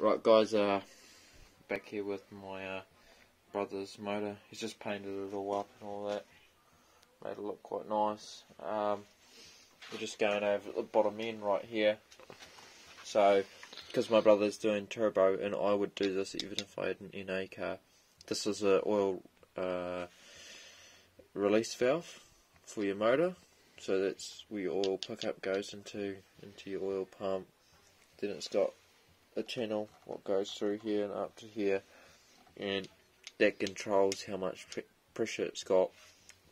Right guys, back here with my brother's motor. He's just painted it all up and all that, made it look quite nice. We're just going over the bottom end right here, so because my brother's doing turbo and I would do this even if I had an NA car. This is an oil release valve for your motor, so that's where your oil pickup goes into your oil pump. Then it's got a channel what goes through here and up to here, and that controls how much pressure it's got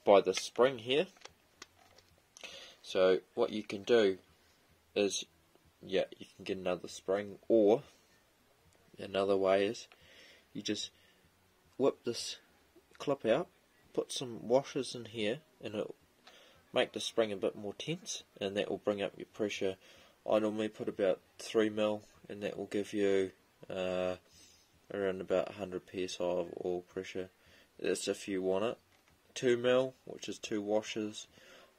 by the spring here. So what you can do is, yeah, you can get another spring, or another way is you just whip this clip out, put some washers in here, and it'll make the spring a bit more tense, and that will bring up your pressure. I normally put about 3 mil, and that will give you around about 100 psi of oil pressure. That's if you want it. 2 mil, which is 2 washers,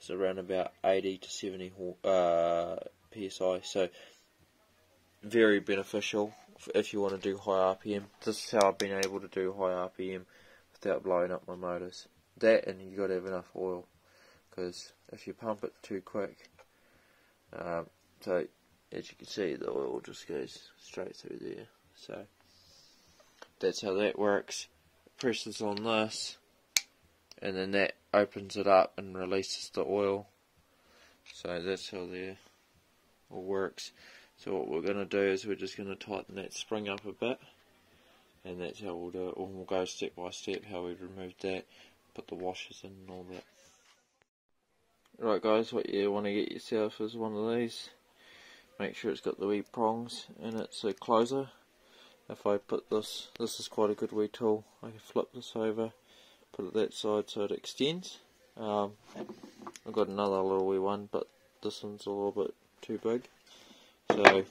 is around about 80 to 70 psi. So very beneficial if you want to do high RPM. This is how I've been able to do high RPM without blowing up my motors. That, and you got to have enough oil, because if you pump it too quick, so as you can see, the oil just goes straight through there. So that's how that works. Pressure's on this, and then that opens it up and releases the oil. So that's how that all works. So what we're going to do is we're just going to tighten that spring up a bit, and that's how we'll do it. We'll go step by step how we've removed that, put the washers in and all that. Right guys, what you want to get yourself is one of these. Make sure it's got the wee prongs and it's a closer. If I put this is quite a good wee tool. I can flip this over, put it that side so it extends. I've got another little wee one, but this one's a little bit too big. So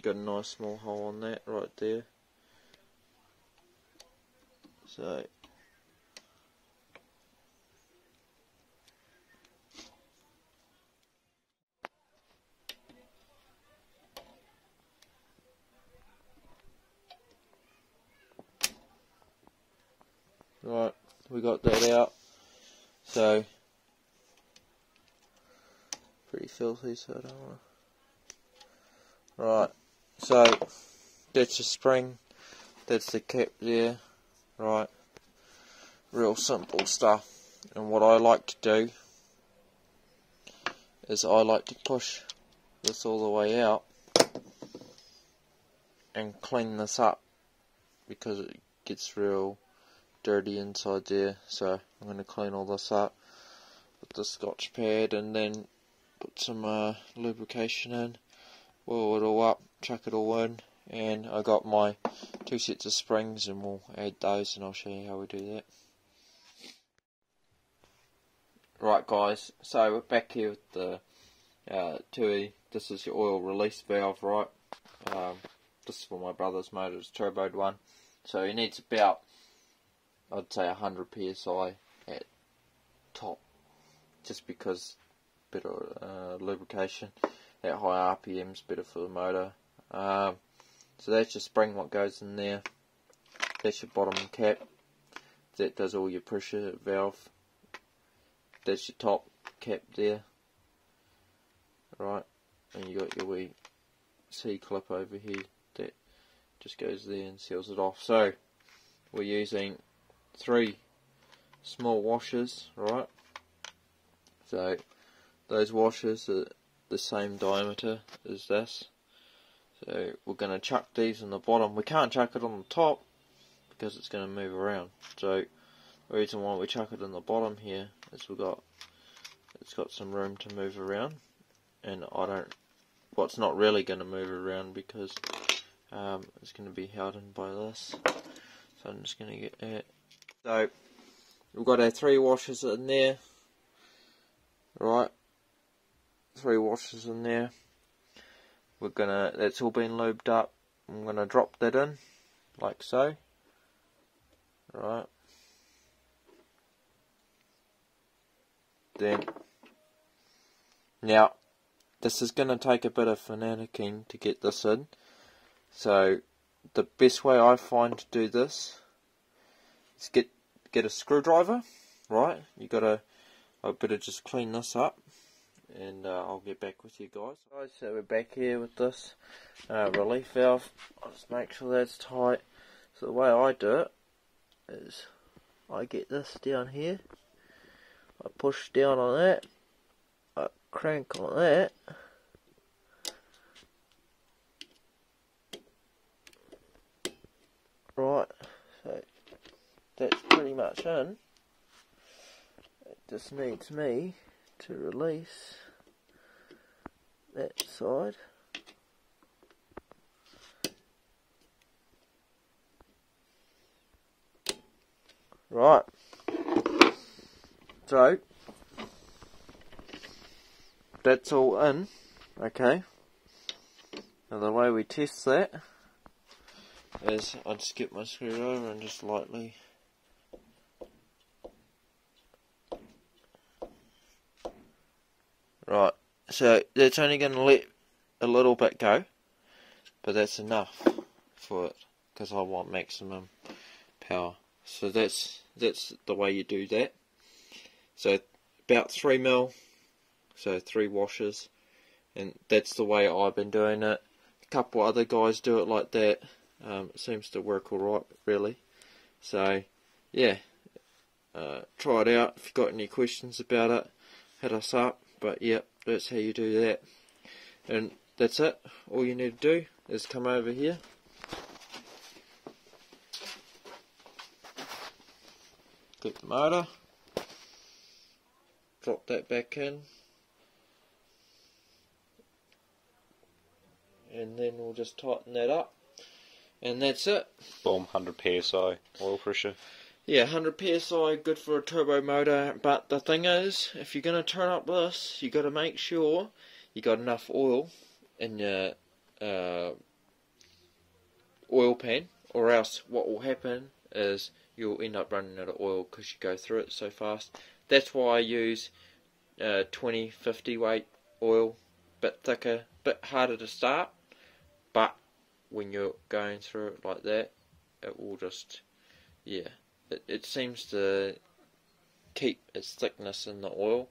got a nice small hole on that right there. So right, we got that out. So pretty filthy, so I don't want to. Right, so that's the spring, that's the cap there. Right, real simple stuff. And what I like to do is I like to push this all the way out and clean this up, because it gets real dirty inside there. So I'm going to clean all this up with the Scotch pad, and then put some lubrication in, oil it all up, chuck it all in, and I got my 2 sets of springs, and we'll add those and I'll show you how we do that. Right guys, so we're back here with the 2E. This is your oil release valve, right? This is for my brother's motor, it's turboed one, so he needs about, I'd say, 100 psi at top, just because better lubrication at high RPM's better for the motor. So that's your spring, what goes in there. That's your bottom cap, that does all your pressure valve. That's your top cap there, right? And you got your wee C clip over here that just goes there and seals it off. So we're using 3 small washers, right? So those washers are the same diameter as this. So we're going to chuck these on the bottom. We can't chuck it on the top because it's going to move around. So the reason why we chuck it on the bottom here is it's got some room to move around, and it's not really going to move around because it's going to be held in by this. So I'm just going to get that. So we've got our 3 washers in there, right? 3 washers in there. That's all been lubed up. I'm gonna drop that in, like so. Right. Then, now this is gonna take a bit of fanaticking to get this in. So the best way I find to do this is get a screwdriver, right? You gotta, I better just clean this up, and I'll get back with you guys. Alright, so we're back here with this relief valve. I'll just make sure that's tight. So the way I do it is I get this down here, I push down on that, I crank on that, right, so that's pretty much in. It just needs me to release that side. Right, so that's all in, okay. Now the way we test that is I just get my screwdriver and just lightly right. So that's only going to let a little bit go, but that's enough for it because I want maximum power. So that's the way you do that. So about 3 mil, so 3 washes, and that's the way I've been doing it. A couple other guys do it like that. It seems to work alright, really. So yeah, try it out. If you've got any questions about it, hit us up. But yeah, that's how you do that. And that's it. All you need to do is come over here. Click the motor, drop that back in, and then we'll just tighten that up, and that's it. Boom, 100 psi oil pressure. Yeah, 100 psi, good for a turbo motor. But the thing is, if you're going to turn up this, you got to make sure you got enough oil in your oil pan, or else what will happen is you'll end up running out of oil because you go through it so fast. That's why I use 20-50 weight oil, bit thicker, bit harder to start, but when you're going through it like that, it will just, yeah, it seems to keep its thickness in the oil,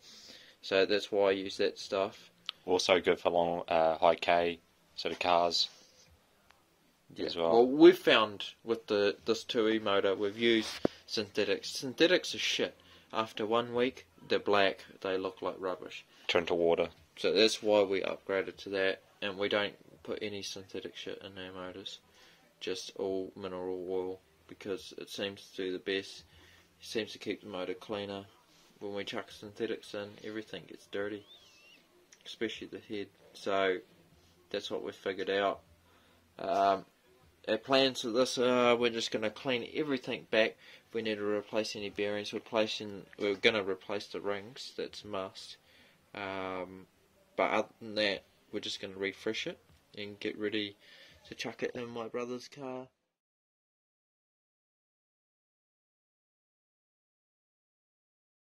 so that's why I use that stuff. Also good for long high K sort of cars. Yeah. As well. Well, we've found with this 2E motor, we've used synthetics. Synthetics are shit. After 1 week, they're black. They look like rubbish. Turn to water. So that's why we upgraded to that, and we don't put any synthetic shit in our motors. Just all mineral oil, because it seems to do the best. It seems to keep the motor cleaner. When we chuck synthetics in, everything gets dirty, especially the head. So that's what we figured out. Our plans for this are we're just going to clean everything back. If we need to replace any bearings, we're going to replace the rings, that's a must. But other than that, we're just going to refresh it and get ready to chuck it in my brother's car.